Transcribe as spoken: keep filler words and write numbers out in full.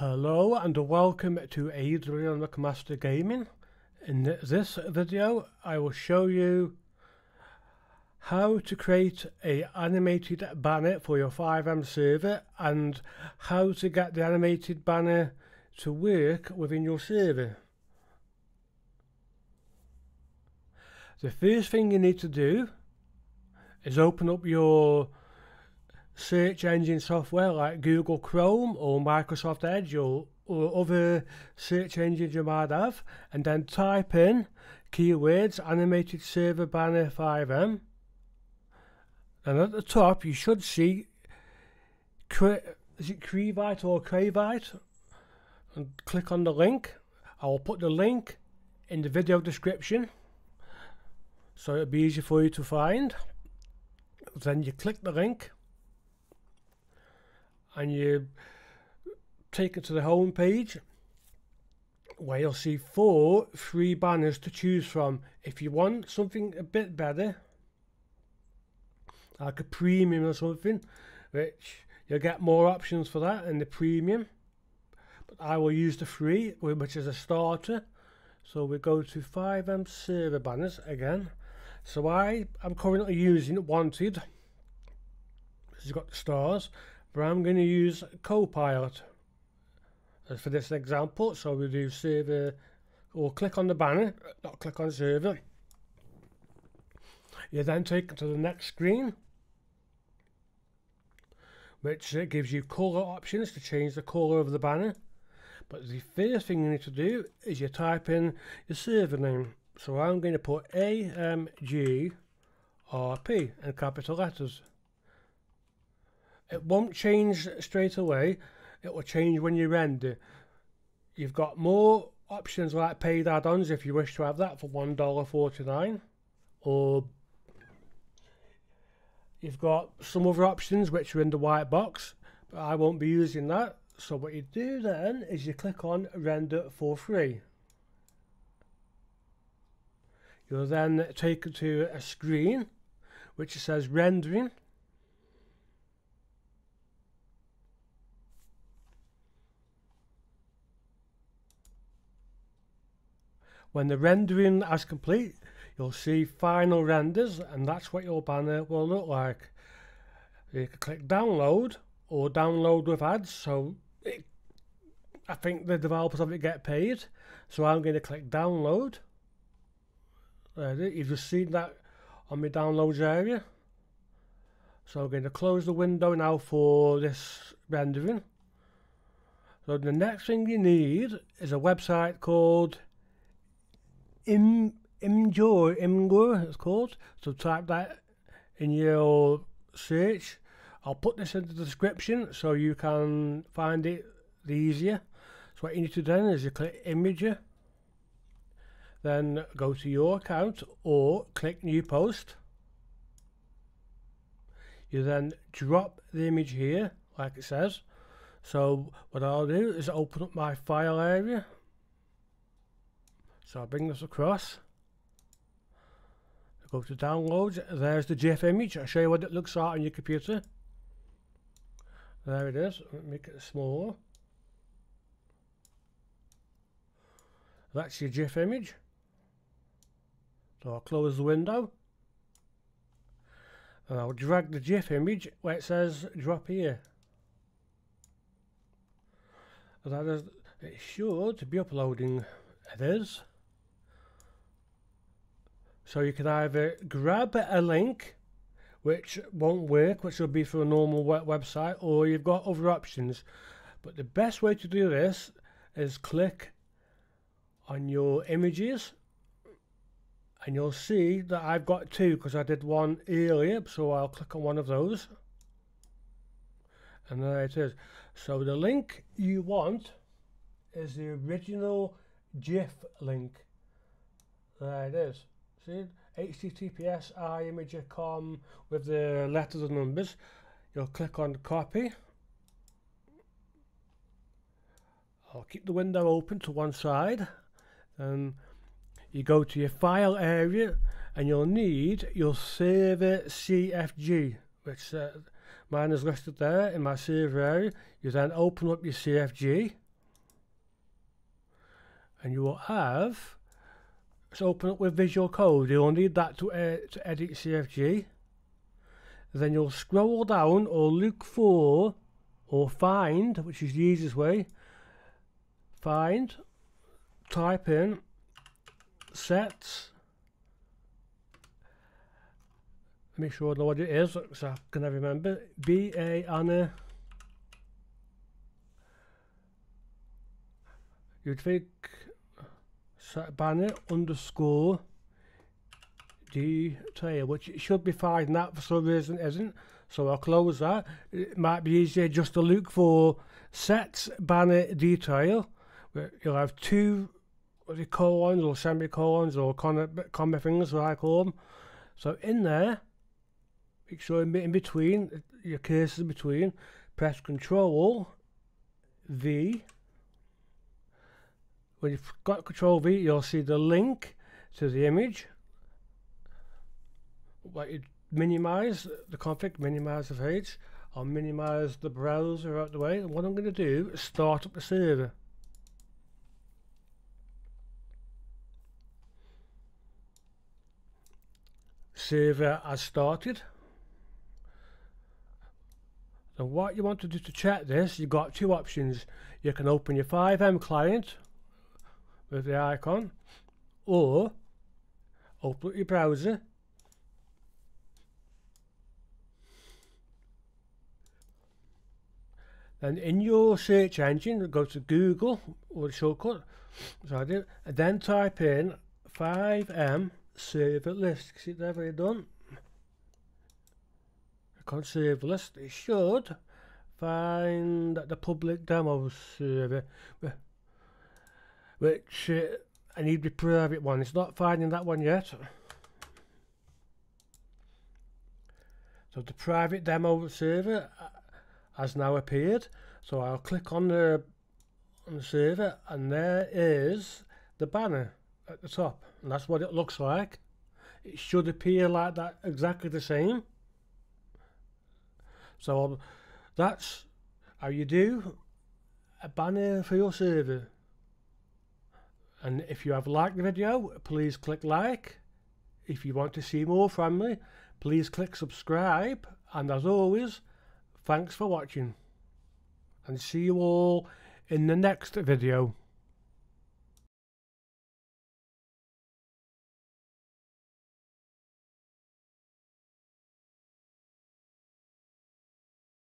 Hello and welcome to Adrian McMaster Gaming. In this video I will show you how to create an animated banner for your five M server and how to get the animated banner to work within your server. The first thing you need to do is open up your search engine software like Google Chrome or Microsoft Edge or, or other search engines you might have, and then type in keywords animated server banner five M, and at the top you should see Cre is it Creavite or Creavite, and click on the link. I will put the link in the video description so it'll be easy for you to find. Then you click the link and you take it to the home page where you'll see four free banners to choose from. If you want something a bit better, like a premium or something, which you'll get more options for that in the premium, but I will use the free, which is a starter. So we go to five M server banners again. So I am currently using Wanted, this has got the stars, but I'm going to use Copilot as for this example. So we do server, or click on the banner, not click on server. You then take it to the next screen, which uh, gives you colour options to change the colour of the banner. But the first thing you need to do is you type in your server name. So I'm going to put A M G R P in capital letters. It won't change straight away, it will change when you render. You've got more options like paid add-ons if you wish to have that for one dollar forty-nine, or you've got some other options which are in the white box, but I won't be using that. So what you do then is you click on render for free. You'll then take it to a screen which says rendering. When the rendering is complete, you'll see final renders, and that's what your banner will look like. You can click download or download with ads, so it, I think the developers of it get paid. So I'm going to click download. There, you've just seen that on my downloads area. So I'm going to close the window now for this rendering. So the next thing you need is a website called Im Imgur, Imgur it's called. So type that in your search. I'll put this in the description so you can find it the easier. So what you need to do then is you click Imager, then go to your account or click new post. You then drop the image here like it says. So what I'll do is open up my file area. So I'll bring this across, go to downloads, there's the GIF image. I'll show you what it looks like on your computer. There it is, make it smaller. That's your GIF image. So I'll close the window and I'll drag the GIF image where it says drop here. That is, it should be uploading, it is. So you can either grab a link, which won't work, which will be for a normal web website, or you've got other options. But the best way to do this is click on your images, and you'll see that I've got two because I did one earlier. So I'll click on one of those, and there it is. So the link you want is the original GIF link. There it is. See, H T T P S imager dot com with the letters and numbers. You'll click on copy. I'll keep the window open to one side, and you go to your file area, and you'll need your server C F G, which uh, mine is listed there in my server area. You then open up your C F G. and you will have, let's open up with Visual Code. You'll need that to, uh, to edit C F G. Then you'll scroll down or look for or find, which is the easiest way, find, type in sets. Make sure I know what it is so I can remember. B A Anna. You'd think set banner underscore detail, which it should be fine. That for some reason isn't, so I'll close that. It might be easier just to look for sets banner detail. You'll have two colons or semicolons or comma things, what I call them. So in there, make sure in between, your case is in between, press Control V. When you've got Control V, you'll see the link to the image. Like you minimize the config, minimize the page, I'll minimize the browser out the way. And what I'm going to do is start up the server. Server has started. So what you want to do to check this, you've got two options. You can open your five M client with the icon, or open up your browser. Then in your search engine, go to Google or the shortcut, so I did, and then type in five M server list. See, there we done. I can't server list. It should find the public demo server, which uh, I need the private one. It's not finding that one yet. So the private demo server has now appeared. So I'll click on the, on the server, and there is the banner at the top. And that's what it looks like. It should appear like that, exactly the same. So um, that's how you do a banner for your server. And if you have liked the video, please click like. If you want to see more from me, please click subscribe. And as always, thanks for watching. And see you all in the next video.